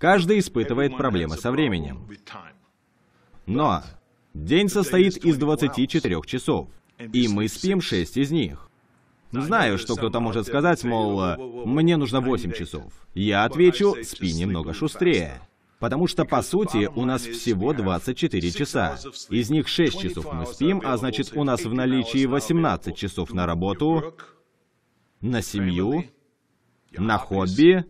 Каждый испытывает проблемы со временем. Но день состоит из 24 часов, и мы спим 6 из них. Знаю, что кто-то может сказать, мол, мне нужно 8 часов. Я отвечу, спи немного шустрее. Потому что, по сути, у нас всего 24 часа. Из них 6 часов мы спим, а значит, у нас в наличии 18 часов на работу, на семью, на хобби,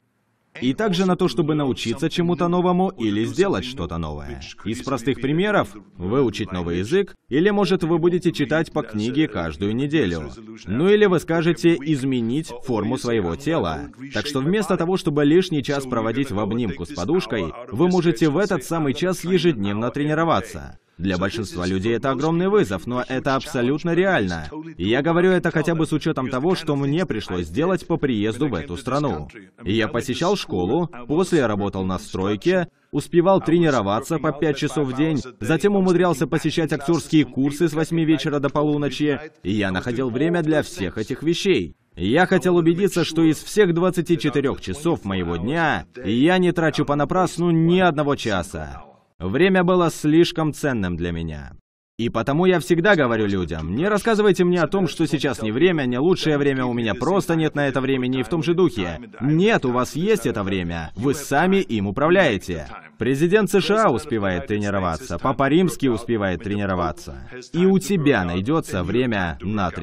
и также на то, чтобы научиться чему-то новому или сделать что-то новое. Из простых примеров — выучить новый язык, или, может, вы будете читать по книге каждую неделю. Ну или вы скажете изменить форму своего тела. Так что вместо того, чтобы лишний час проводить в обнимку с подушкой, вы можете в этот самый час ежедневно тренироваться. Для большинства людей это огромный вызов, но это абсолютно реально. И я говорю это хотя бы с учетом того, что мне пришлось сделать по приезду в эту страну. И я посещал школу, после работал на стройке, успевал тренироваться по 5 часов в день, затем умудрялся посещать актерские курсы с 8 вечера до полуночи, и я находил время для всех этих вещей. Я хотел убедиться, что из всех 24 часов моего дня я не трачу понапрасну ни одного часа. Время было слишком ценным для меня. И потому я всегда говорю людям, не рассказывайте мне о том, что сейчас не время, не лучшее время, у меня просто нет на это времени, и в том же духе. Нет, у вас есть это время, вы сами им управляете. Президент США успевает тренироваться, Папа Римский успевает тренироваться. И у тебя найдется время на тренировку.